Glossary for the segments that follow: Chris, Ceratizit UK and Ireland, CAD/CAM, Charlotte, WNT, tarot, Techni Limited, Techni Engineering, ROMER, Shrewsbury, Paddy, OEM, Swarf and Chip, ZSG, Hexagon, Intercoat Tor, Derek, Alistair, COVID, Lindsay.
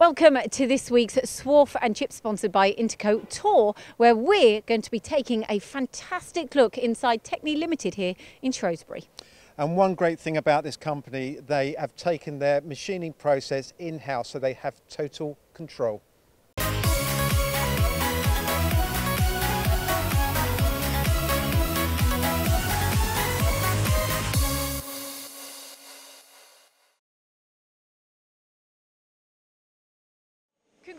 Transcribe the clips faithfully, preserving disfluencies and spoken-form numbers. Welcome to this week's Swarf and Chip, sponsored by Intercoat Tor, where we're going to be taking a fantastic look inside Techni Limited here in Shrewsbury. And one great thing about this company, they have taken their machining process in-house, so they have total control.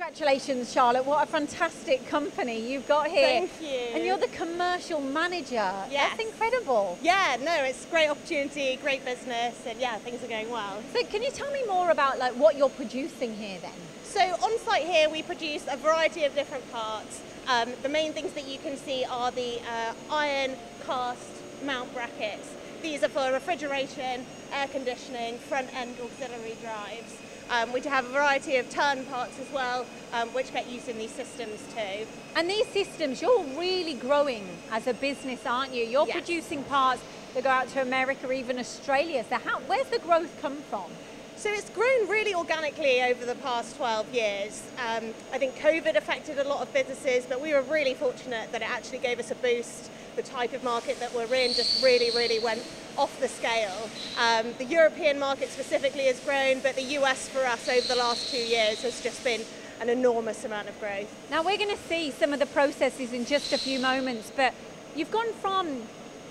Congratulations, Charlotte. What a fantastic company you've got here. Thank you. And you're the commercial manager. Yes. That's incredible. Yeah, no, it's a great opportunity, great business, and yeah, things are going well. So can you tell me more about like what you're producing here then? So on site here we produce a variety of different parts. Um, the main things that you can see are the uh, iron cast mount brackets. These are for refrigeration, air conditioning, front end auxiliary drives. Um, we do have a variety of turn parts as well, um, which get used in these systems too. And these systems, you're really growing as a business, aren't you? You're yes. producing parts that go out to America or even Australia. So how, where's the growth come from? So it's grown really organically over the past twelve years. Um, I think COVID affected a lot of businesses, but we were really fortunate that it actually gave us a boost. The type of market that we're in just really, really went off the scale. Um, the European market specifically has grown, but the U S for us over the last two years has just been an enormous amount of growth. Now we're going to see some of the processes in just a few moments, but you've gone from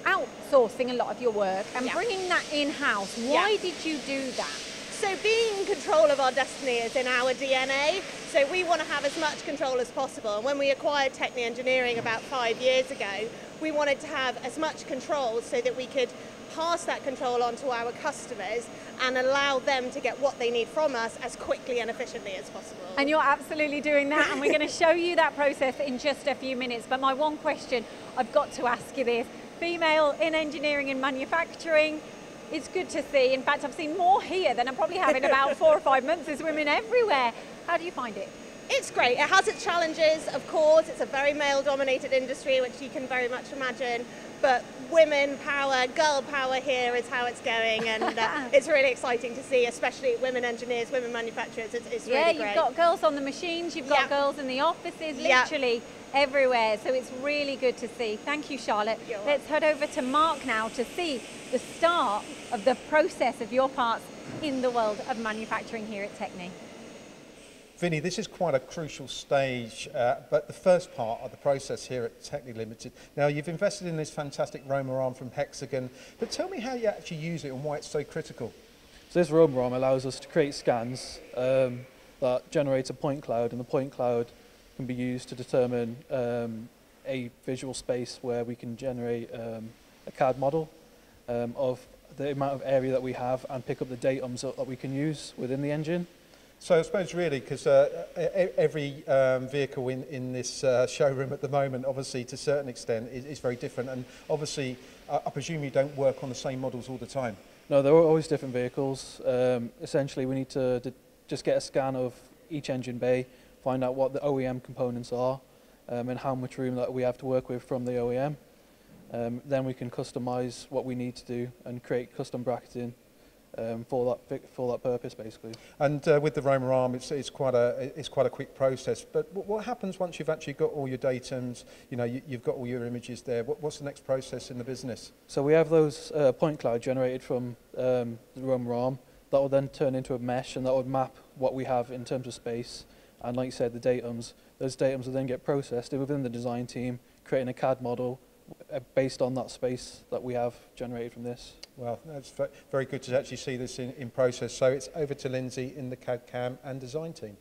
outsourcing a lot of your work and yeah. bringing that in-house. Why yeah. did you do that? So being in control of our destiny is in our D N A, so we want to have as much control as possible. And when we acquired Techni Engineering about five years ago, we wanted to have as much control so that we could pass that control on to our customers and allow them to get what they need from us as quickly and efficiently as possible. And you're absolutely doing that, and we're going to show you that process in just a few minutes. But my one question I've got to ask you this, female in engineering and manufacturing, it's good to see. In fact, I've seen more here than I probably have in about four or five months. There's women everywhere. How do you find it? It's great. It has its challenges, of course. It's a very male-dominated industry, which you can very much imagine. But women power, girl power here is how it's going. And uh, it's really exciting to see, especially women engineers, women manufacturers. It's, it's yeah, really great. Yeah, you've got girls on the machines. You've got yep. girls in the offices, literally. Yep. Everywhere, so it's really good to see. Thank you, Charlotte. You're Let's welcome. Head over to Mark now to see the start of the process of your parts in the world of manufacturing here at Techni. Vinnie, this is quite a crucial stage, uh, but the first part of the process here at Techni Limited. Now, you've invested in this fantastic ROMER arm from Hexagon, but tell me how you actually use it and why it's so critical. So this ROMER arm allows us to create scans um, that generate a point cloud, and the point cloud can be used to determine um, a visual space where we can generate um, a C A D model um, of the amount of area that we have and pick up the datums that we can use within the engine. So I suppose really, because uh, every um, vehicle in, in this uh, showroom at the moment, obviously to a certain extent, is, is very different, and obviously uh, I presume you don't work on the same models all the time? No, there are always different vehicles. Um, essentially we need to d just get a scan of each engine bay, find out what the O E M components are um, and how much room that we have to work with from the O E M. Um, then we can customise what we need to do and create custom bracketing um, for that for that purpose, basically. And uh, with the ROMER arm, it's, it's quite a it's quite a quick process. But what happens once you've actually got all your datums? You know, you, you've got all your images there. What, what's the next process in the business? So we have those uh, point cloud generated from um, the ROMER arm that will then turn into a mesh, and that would map what we have in terms of space. And like you said, the datums, those datums will then get processed within the design team, creating a C A D model based on that space that we have generated from this. Well, that's very good to actually see this in, in process. So it's over to Lindsay in the C A D/C A M and design team.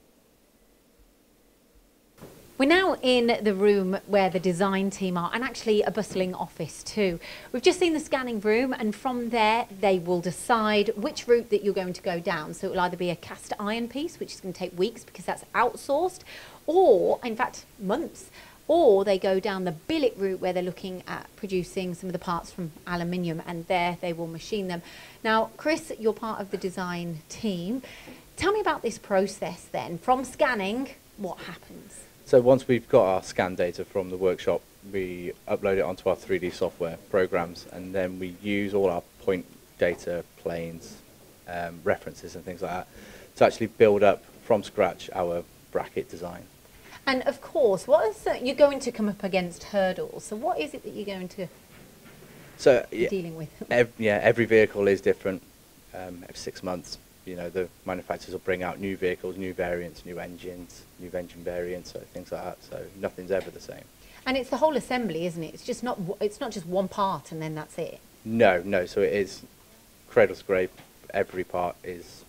We're now in the room where the design team are, and actually a bustling office too. We've just seen the scanning room, and from there they will decide which route that you're going to go down. So it will either be a cast iron piece, which is going to take weeks because that's outsourced, or in fact months, or they go down the billet route where they're looking at producing some of the parts from aluminium, and there they will machine them. Now, Chris, you're part of the design team. Tell me about this process then. From scanning, what happens? So once we've got our scan data from the workshop, we upload it onto our three D software programs, and then we use all our point data, planes, um, references and things like that to actually build up from scratch our bracket design. And of course, what is that you're going to come up against hurdles. So what is it that you're going to so, be yeah, dealing with? Ev yeah, every vehicle is different. Um, every six months, you know, the manufacturers will bring out new vehicles, new variants, new engines, new engine variants, so things like that. So nothing's ever the same. And it's the whole assembly, isn't it? It's just not. W it's not just one part and then that's it. No, no. So it is cradle to grave. Every part is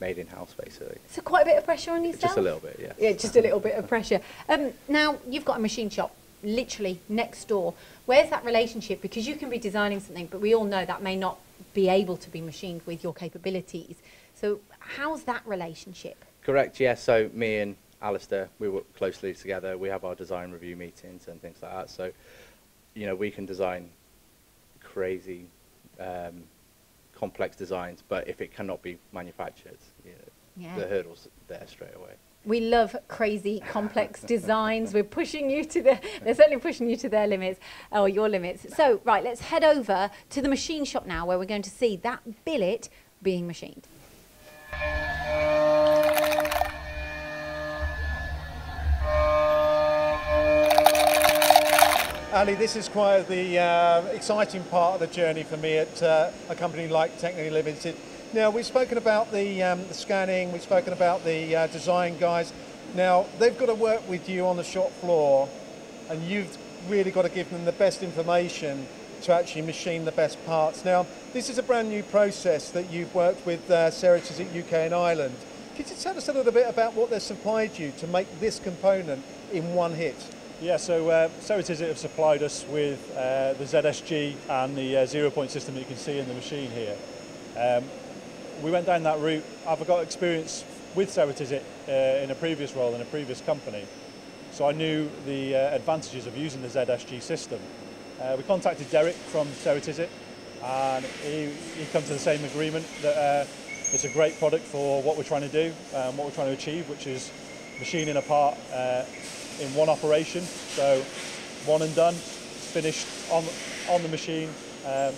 made in house, basically. So quite a bit of pressure on yourself. Just a little bit, yeah. Yeah, just a little bit of pressure. Um, now you've got a machine shop, literally next door. Where's that relationship? Because you can be designing something, but we all know that may not be able to be machined with your capabilities. So how's that relationship? Correct. Yeah. So me and Alistair, we work closely together. We have our design review meetings and things like that. So, you know, we can design crazy, um, complex designs, but if it cannot be manufactured, you know, yeah. the hurdle's there straight away. We love crazy, complex designs. We're pushing you to the, they're certainly pushing you to their limits, or your limits. So, right, let's head over to the machine shop now, where we're going to see that billet being machined. Ali, this is quite the uh, exciting part of the journey for me at uh, a company like Techni Limited. Now, we've spoken about the, um, the scanning, we've spoken about the uh, design guys. Now, they've got to work with you on the shop floor, and you've really got to give them the best information to actually machine the best parts. Now, this is a brand new process that you've worked with uh, Ceratizit U K and Ireland. Could you tell us a little bit about what they've supplied you to make this component in one hit? Yeah, so uh, Ceratizit have supplied us with uh, the Z S G and the uh, zero-point system that you can see in the machine here. Um, we went down that route. I've got experience with Ceratizit uh, in a previous role in a previous company, so I knew the uh, advantages of using the Z S G system. Uh, we contacted Derek from Ceratizit, and he, he come to the same agreement that uh, it's a great product for what we're trying to do and what we're trying to achieve, which is machining a part uh, in one operation, so one and done, finished on on the machine, um,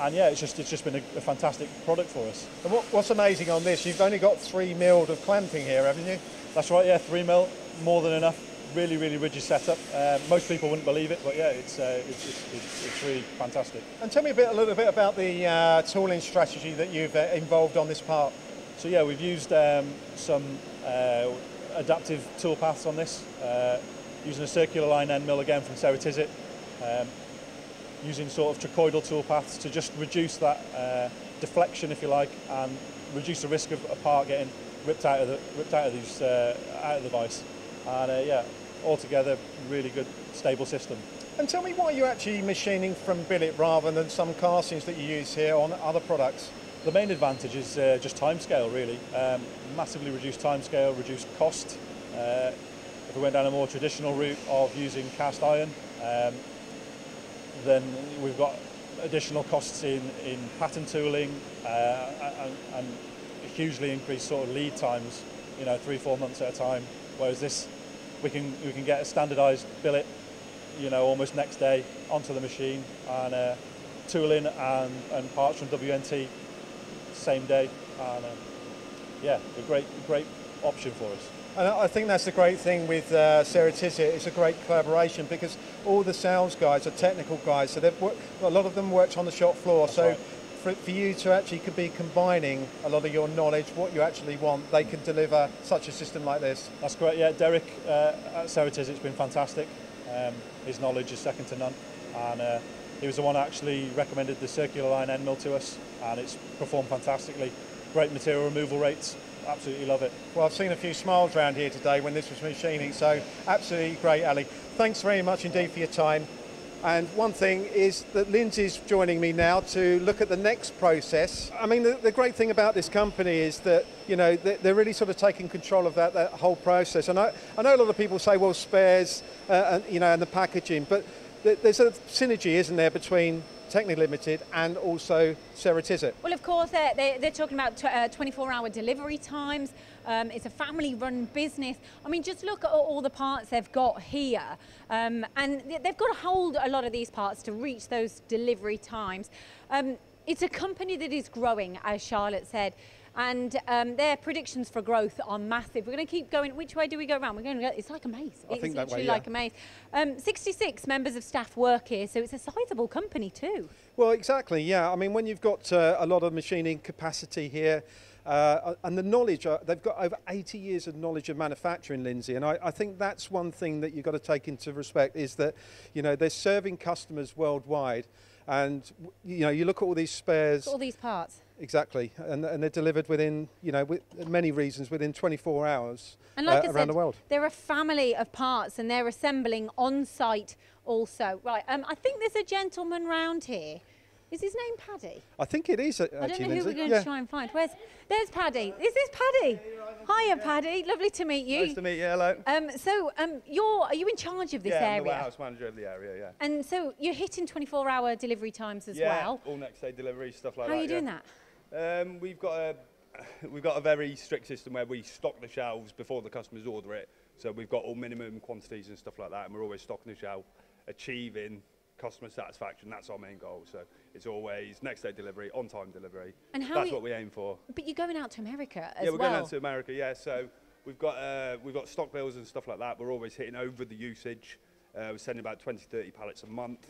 and yeah, it's just it's just been a, a fantastic product for us. And what, what's amazing on this, you've only got three mil of clamping here, haven't you? That's right, yeah, three mil, more than enough. Really, really rigid setup. Uh, most people wouldn't believe it, but yeah, it's, uh, it's, it's, it's it's really fantastic. And tell me a bit a little bit about the uh, tooling strategy that you've uh, involved on this part. So yeah, we've used um, some. Uh, adaptive tool paths on this, uh, using a circular line end mill again from Ceratizit, um, using sort of trachoidal tool paths to just reduce that uh, deflection, if you like, and reduce the risk of a part getting ripped out of the ripped out of these uh, out of the vise. And uh, yeah, altogether, really good stable system. And tell me why you're actually machining from billet rather than some castings that you use here on other products. The main advantage is uh, just time scale, really. Um, massively reduced time scale, reduced cost. Uh, if we went down a more traditional route of using cast iron, um, then we've got additional costs in, in pattern tooling uh, and, and hugely increased sort of lead times, you know, three, four months at a time. Whereas this, we can, we can get a standardized billet, you know, almost next day onto the machine, and uh, tooling and, and parts from W N T same day, and uh, yeah, a great great option for us. And I think that's the great thing with uh, Ceratizit, it's a great collaboration, because all the sales guys are technical guys, so they've worked, a lot of them worked on the shop floor, that's so right. for, for you to actually could be combining a lot of your knowledge, what you actually want, they can deliver such a system like this. That's great, yeah. Derek uh, at Ceratizit's been fantastic. Um, his knowledge is second to none, and uh, he was the one that actually recommended the circular line end mill to us, and it's performed fantastically. Great material removal rates, absolutely love it. Well, I've seen a few smiles around here today when this was machining, so absolutely great, Ali. Thanks very much indeed for your time. And one thing is that Lindsay's joining me now to look at the next process. I mean, the, the great thing about this company is that, you know, they're really sort of taking control of that, that whole process. And I, I know a lot of people say, well, spares, uh, and, you know, and the packaging, but there's a synergy, isn't there, between Techni Limited and also Ceratizit? Well, of course, they're, they're, they're talking about twenty-four hour delivery times. Um, it's a family-run business. I mean, just look at all the parts they've got here. Um, and they've got to hold a lot of these parts to reach those delivery times. Um, it's a company that is growing, as Charlotte said. and um, their predictions for growth are massive. We're going to keep going. Which way do we go around? We're going to go, it's like a maze. I it's think that way, yeah. like a maze. Um, sixty-six members of staff work here, so it's a sizable company too. Well, exactly, yeah. I mean, when you've got uh, a lot of machining capacity here, Uh, and the knowledge, uh, they've got over eighty years of knowledge of manufacturing, Lindsay, and I, I think that's one thing that you've got to take into respect is that, you know, they're serving customers worldwide, and, you know, you look at all these spares. All these parts. Exactly, and, and they're delivered within, you know, with many reasons, within twenty-four hours and like uh, around I said, the world. They're a family of parts, and they're assembling on site also. Right, um, I think there's a gentleman round here. Is his name Paddy? I think it is. Actually, I don't know who Lindsay. We're going yeah. to try and find. Where's, there's Paddy. Is this Paddy? Hiya, Paddy. Lovely to meet you. Nice to meet you. Hello. Um, so, um, you're are you in charge of this yeah, area? Yeah, I'm the warehouse manager of the area. Yeah. And so you're hitting twenty-four hour delivery times as yeah, well. All next day delivery stuff like How that. How are you yeah. doing that? Um, we've got a we've got a very strict system where we stock the shelves before the customers order it. So we've got all minimum quantities and stuff like that, and we're always stocking the shelf, achieving customer satisfaction. That's our main goal, so it's always next day delivery, on time delivery, and how that's what we aim for. But you're going out to America as well. Yeah, we're well. going out to America, yeah, so we've got uh, we've got stock bills and stuff like that. We're always hitting over the usage. Uh, we're sending about twenty, thirty pallets a month,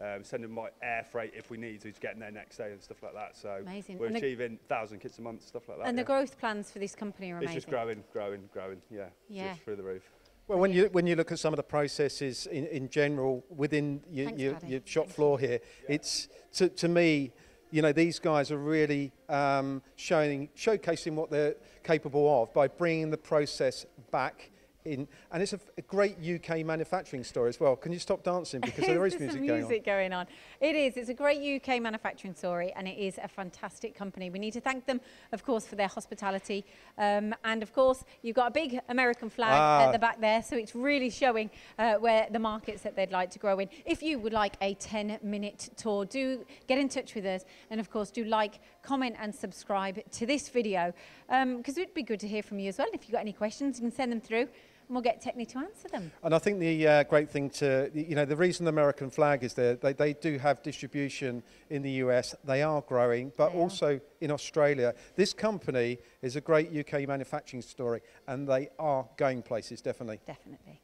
um, sending by air freight if we need to, to get in there next day and stuff like that, so amazing. We're and achieving one thousand kits a month, stuff like that. And yeah. the growth plans for this company are amazing. It's just growing, growing, growing, yeah, yeah. just through the roof. Well, when you, when you look at some of the processes in, in general within your, Thanks, your, your shop floor here, yeah. it's, to, to me, you know, these guys are really um, showing, showcasing what they're capable of by bringing the process back in. And it's a, a great U K manufacturing story as well. Can you stop dancing? Because there is music, going, music on. going on. It is. It's a great U K manufacturing story, and it is a fantastic company. We need to thank them, of course, for their hospitality. Um, and, of course, you've got a big American flag ah. at the back there, so it's really showing uh, where the markets that they'd like to grow in. If you would like a ten minute tour, do get in touch with us. And, of course, do like, comment and subscribe to this video, because um, it'd be good to hear from you as well. And if you've got any questions, you can send them through, and we'll get Techni to answer them. And I think the uh, great thing to, you know, the reason the American flag is there, they, they do have distribution in the U S, they are growing, but they also are. in Australia. This company is a great U K manufacturing story, and they are going places, definitely. Definitely.